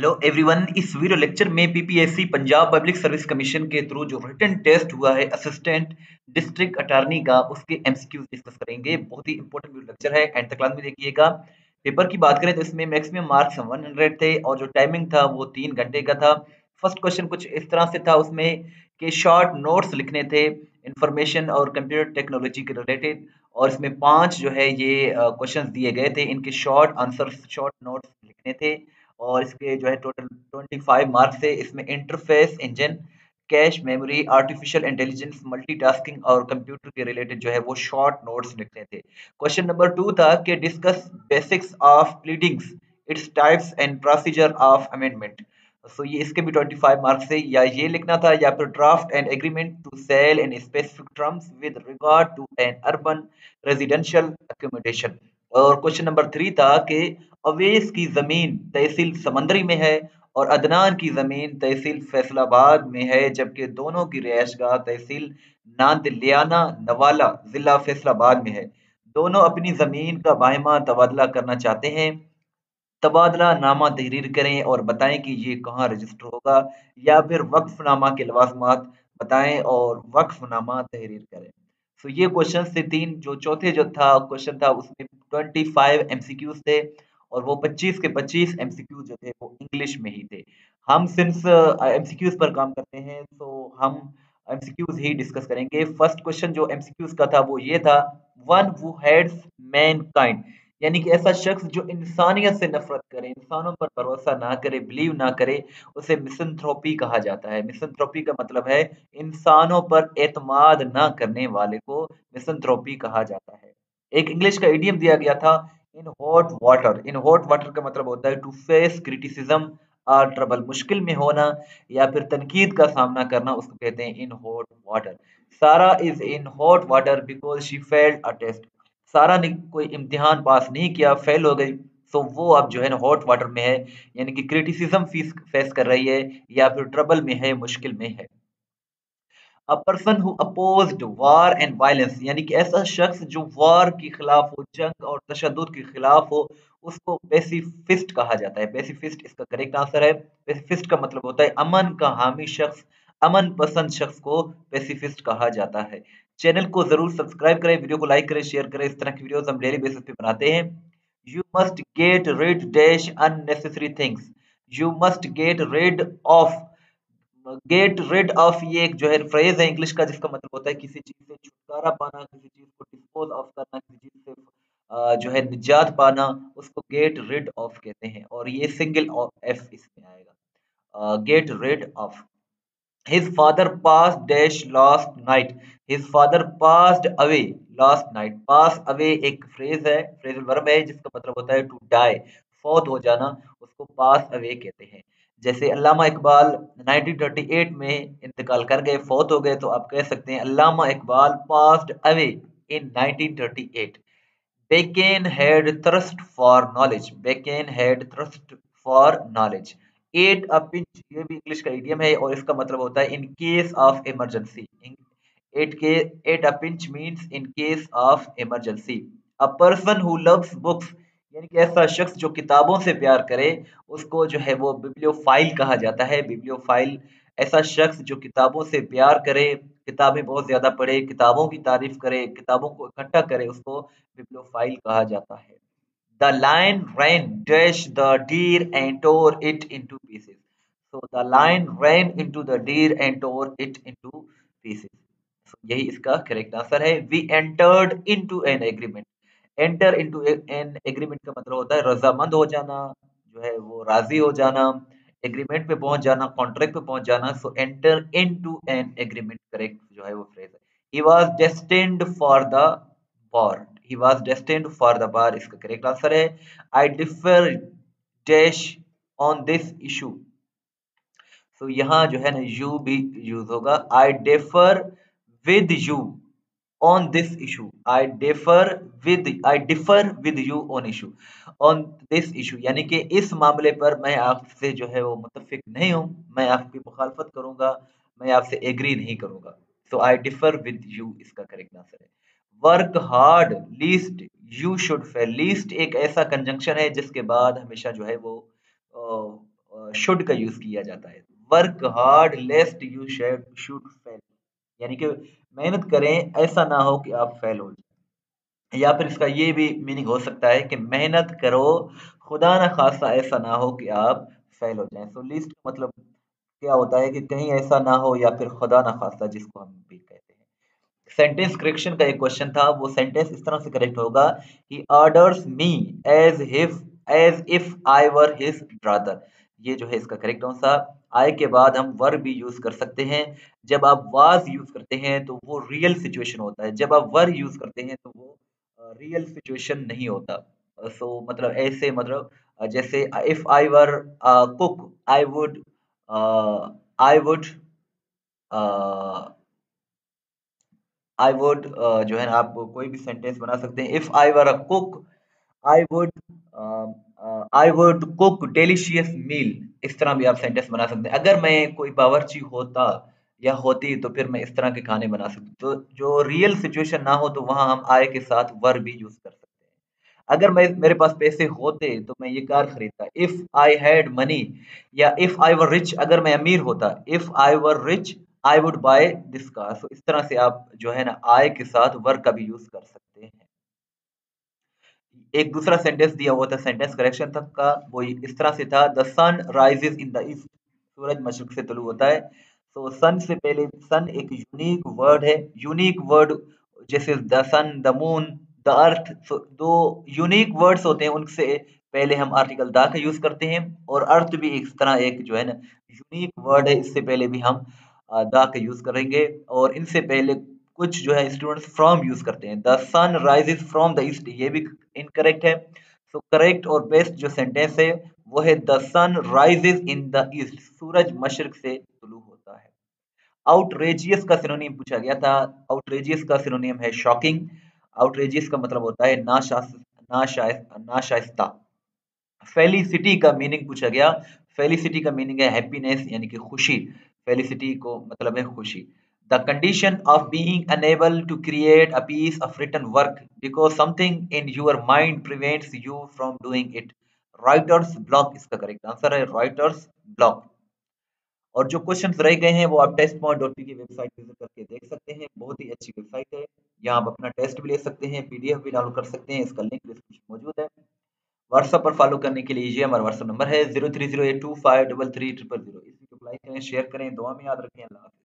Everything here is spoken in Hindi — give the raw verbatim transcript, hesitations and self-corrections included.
हेलो एवरीवन, इस वीडियो लेक्चर में PPSC Punjab public service commission के थ्रू जो रिटन टेस्ट हुआ है असिस्टेंट डिस्ट्रिक्ट अटॉर्नी का, उसके एमसीक्यूज डिस्कस करेंगे। बहुत ही इंपॉर्टेंट वीडियो लेक्चर है, एंड तक क्लास में देखिएगा। पेपर की बात करें तो इसमें मैक्सिमम मार्क्स सौ थे और जो टाइमिंग था वो तीन घंटे का था। फर्स्ट क्वेश्चन कुछ इस तरह से था उसमें कि शॉर्ट नोट्स लिखने थे इंफॉर्मेशन और कंप्यूटर टेक्नोलॉजी के रिलेटेड, और इसमें पाँच जो है ये क्वेश्चन दिए गए थे, इनके शॉर्ट आंसर शॉर्ट नोट्स लिखने थे और इसके जो है टोटल पच्चीस मार्क्स है। इसमें interface engine, cache memory, artificial intelligence, multitasking और कंप्यूटर के रिलेटेड जो है वो शॉर्ट नोट्स लिखने थे। क्वेश्चन नंबर टू था कि discuss basics of pleadings, its types and procedure of amendment. So ये इसके भी पच्चीस मार्क्स है, या ये लिखना था या फिर draft and agreement to cell in specific terms with regard to an urban residential accommodation. और क्वेश्चन नंबर थ्री था कि अवेश की जमीन तहसील समंदरी में है और अदनान की जमीन तहसील फैसलाबाद में है, जबकि दोनों की रिहायशगाह तहसील नादलियाना नवाला जिला फैसलाबाद में है। दोनों अपनी जमीन का बाहिमा तबादला करना चाहते हैं। तबादला नामा तहरीर करें और बताएं कि ये कहाँ रजिस्टर होगा, या फिर वक्फनामा के लवाजमात बताएं और वक्फनामा तहरीर करें। तो ये क्वेश्चन से तीन जो चौथे जो था क्वेश्चन था उसमें पच्चीस एमसीक्यूज थे और वो पच्चीस के पच्चीस एमसीक्यूज जो थे वो इंग्लिश में ही थे। हम सिंस एमसीक्यूज पर काम करते हैं तो हम एमसीक्यूज ही डिस्कस करेंगे। फर्स्ट क्वेश्चन जो एमसीक्यूज का था वो ये था, वन हु हेट्स मैनकाइंड, यानी कि ऐसा शख्स जो इंसानियत से नफरत करे, इंसानों पर भरोसा ना करे, बिलीव ना करे, उसे मिसंथ्रोपी कहा जाता है। मिसंथ्रोपी का मतलब है इंसानों पर एतमाद ना करने वाले को मिसंथ्रोपी कहा जाता है। एक इंग्लिश का इडियम दिया गया था, in hot water. In hot water का मतलब होता है टू फेस क्रिटिसिज्म और ट्रबल, मुश्किल में होना या फिर तनकीद का सामना करना, उसको कहते हैं in hot water. Sara is in hot water because she failed a test. Sara ने कोई इम्तिहान पास नहीं किया, फेल हो गई, तो वो अब जो है ना हॉट वाटर में है, यानी कि क्रिटिसिज्म फेस फेस कर रही है या फिर ट्रबल में है, मुश्किल में है। A person who opposed war and violence, यानी कि ऐसा शख्स जो वार के खिलाफ हो, जंग और तशद्दुद के खिलाफ हो, उसको पैसिफिस्ट कहा जाता है। पैसिफिस्ट इसका करेक्ट आंसर है। पैसिफिस्ट का मतलब होता है अमन का हामी शख्स, अमन पसंद शख्स को पैसिफिस्ट कहा जाता है। चैनल को जरूर सब्सक्राइब करें, वीडियो को लाइक करें, शेयर करें। इस तरह की वीडियोस हम डेली बेसिस पे बनाते हैं। You must get rid dash unnecessary things, you must get rid of. Get rid of ये एक जो है फ्रेज है इंग्लिश का, जिसका मतलब होता है किसी चीज से छुटकारा पाना, किसी चीज को डिस्पोज ऑफ करना, किसी चीज से जो है निजात पाना, उसको गेट रिड ऑफ कहते हैं। और ये सिंगल एफ इसमें आएगा, get rid of. His father passed dash last night. His father passed away last night. Pass away एक phrase है, phrasal verb है, जिसका मतलब होता है to die, फौत हो जाना, उसको pass away कहते हैं। जैसे अल्लामा इकबाल उन्नीस सौ अड़तीस में इंतकाल कर गए, फौत हो गए, तो आप कह सकते हैं Allama Iqbal passed away in nineteen thirty-eight. Bacon had thirst for knowledge. Bacon had thirst for knowledge. At a pinch, ये भी इंग्लिश का इडियम है और इसका मतलब होता है in case of emergency. At के at a pinch means in case of emergency. A person who loves books, यानी कि ऐसा शख्स जो किताबों से प्यार करे, उसको जो है वो बिब्लियोफाइल कहा जाता है। बिब्लियोफाइल ऐसा शख्स जो किताबों से प्यार करे, किताबें बहुत ज्यादा पढ़े, किताबों की तारीफ करे, किताबों को इकट्ठा करे, उसको बिब्लियोफाइल कहा जाता है। The lion ran dash the deer and tore it into pieces. So the lion ran into the deer and tore it into pieces. So यही इसका correct answer है। We entered into an agreement. Enter into an agreement का मतलब होता है रजामंद हो जाना, जो है वो राजी हो जाना, agreement पे पहुंच जाना, contract पे पहुंच जाना। So enter into an agreement correct जो है वो phrase है। He was destined for the war. He was destined for the bar, इसका करेक्ट आंसर है। I differ dash on this issue. So यहाँ जो है ना you भी यूज होगा। I differ with you on this issue. I differ with I differ with you on issue. On this issue यानी कि इस मामले पर मैं आपसे जो है वो मुत्तफिक नहीं हूँ, मैं आपकी मुखालफत करूंगा, मैं आपसे एग्री नहीं करूंगा। So I differ with you इसका करेक्ट आंसर है। Work hard lest you should fail. Lest एक ऐसा कंजंक्शन है जिसके बाद हमेशा जो है वो शुड का यूज किया जाता है। Work hard lest you should fail, यानी कि मेहनत करें ऐसा ना हो कि आप फेल हो जाए, या फिर इसका ये भी मीनिंग हो सकता है कि मेहनत करो खुदा ना खासा ऐसा ना हो कि आप फेल हो जाएं। सो लिस्ट का मतलब क्या होता है कि कहीं ऐसा ना हो या फिर खुदा ना खासा, जिसको हम भी कहते हैं। सेंटेंस करेक्शन का एक क्वेश्चन था, वो सेंटेंस इस तरह से करेक्ट होगा कि orders me as if as if I were his brother, ये जो है इसका करेक्ट आंसर। आई के बाद हम वर भी यूज कर सकते हैं। जब आप वाज यूज करते हैं तो वो रियल सिचुएशन होता है, जब आप वर यूज करते हैं तो वो रियल सिचुएशन नहीं होता। सो so, मतलब ऐसे मतलब जैसे if I were cook I would I would I would जो है ना, आप कोई भी सेंटेंस बना सकते हैं। If I were a cook I would I would cook delicious meal, इस तरह भी आप सेंटेंस बना सकते हैं। अगर मैं कोई बावर्ची होता या होती तो फिर मैं इस तरह के खाने बना सकती। तो जो रियल सिचुएशन ना हो तो वहां हम आय के साथ वर भी यूज कर सकते हैं। अगर मैं मेरे पास पैसे होते तो मैं ये कार खरीदता, इफ आई हैड मनी, या इफ आई वर रिच, अगर मैं अमीर होता, if I were rich I would buy this car. So इस तरह से आप जो है ना आय के साथ वर का भी यूज कर सकते हैं। एक दूसरा सेंटेंस दिया हुआ था सेंटेंस करेक्शन तक का, वो इस तरह से था, the sun rises in the east, सूरज मशरिक से तुलू होता है। सो so, सन से पहले सन एक यूनिक वर्ड है, यूनिक वर्ड जैसे the sun the moon the earth, so दो यूनिक वर्ड्स होते हैं, उनसे पहले हम आर्टिकल द का यूज करते हैं। और अर्थ भी इस तरह एक जो है ना यूनिक वर्ड है, इससे पहले भी हम द का यूज करेंगे। और इनसे पहले कुछ जो है स्टूडेंट्स फ्रॉम यूज करते हैं, the sun rises from the east, ये भी इनकरेक्ट है। सो करेक्ट और बेस्ट जो सेंटेंस है वो है the sun rises in the east, सूरज मशरिक से तुलू होता है। आउटरेजियस का सिनोनिम पूछा गया था, आउटरेजियस का सिनोनिम है शॉकिंग। आउटरेजियस का मतलब होता है नाशाइस्ता। फेलिसिटी का मीनिंग पूछा गया, फेलिसिटी का मीनिंग है हैप्पीनेस, यानी कि खुशी, फेलिसिटी को मतलब है खुशी। The condition of being unable to create a piece of written work because something in your mind prevents you from doing it. Writer's block इसका करेक्ट आंसर है, writer's block। और जो क्वेश्चंस रह गए हैं वो आप टेस्ट पॉइंट डॉट पी की वेबसाइट विजिट करके देख सकते हैं, बहुत ही अच्छी वेबसाइट है। यहाँ आप अपना टेस्ट भी ले सकते हैं, पीडीएफ भी डाउनलोड कर सकते हैं, इसका लिंक डिस्क्रिप्शन मौजूद है। व्हाट्सएप पर फॉलो करने के लिए ये हमारा व्हाट्सएप नंबर है zero three zero eight two five double three triple zero. इसको लाइक करें, शेयर करें, दुआ में याद रखें। अल्लाह।